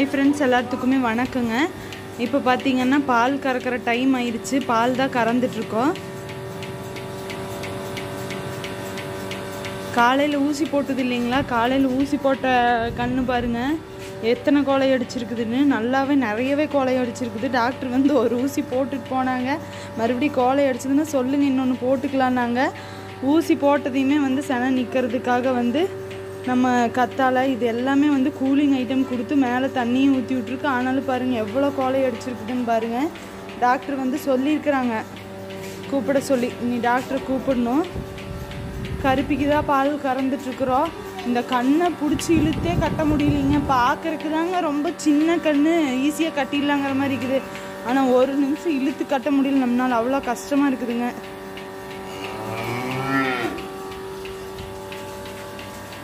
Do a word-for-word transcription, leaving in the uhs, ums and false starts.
Hi friends, எல்லாத்துக்குமே வணக்கங்க. இப்போ பார்த்தீங்கன்னா பால் கறக்கிற டைம் ஆயிடுச்சு. பால் தான் கறந்துட்ருக்கோம். காலையில் ஊசி போட்டது இல்லைங்களா? காலையில் ஊசி போட்ட கண்ணு பாருங்கள் எத்தனை கோலை அடிச்சிருக்குதுன்னு. நல்லாவே நிறையவே கோலை அடிச்சிருக்குது. டாக்டர் வந்து ஒரு ஊசி போட்டுட்டு போனாங்க. மறுபடியும் கோலை அடிச்சதுன்னா சொல்லுங்கள், இன்னொன்று போட்டுக்கலான்னாங்க. ஊசி போட்டதையுமே வந்து சென நிற்கிறதுக்காக வந்து நம்ம கத்தாழை இது எல்லாமே வந்து கூலிங் ஐட்டம் கொடுத்து மேலே தண்ணியும் ஊற்றி விட்ருக்கு. ஆனாலும் பாருங்கள் எவ்வளோ கோலை அடிச்சிருக்குதுன்னு பாருங்கள். டாக்டர் வந்து சொல்லியிருக்கிறாங்க கூப்பிட சொல்லி. நீ டாக்டரை கூப்பிடணும். கருப்பிக்கு தான் பால் கறந்துட்ருக்குறோம். இந்த கண்ணை பிடிச்சி இழுத்தே கட்ட முடியலைங்க. பார்க்குறக்கு தாங்க ரொம்ப சின்ன கண், ஈஸியாக கட்டிடலாங்கிற மாதிரி இருக்குது. ஆனால் ஒரு நிமிஷம் இழுத்து கட்ட முடியல நம்மளால், அவ்வளோ கஷ்டமாக இருக்குதுங்க.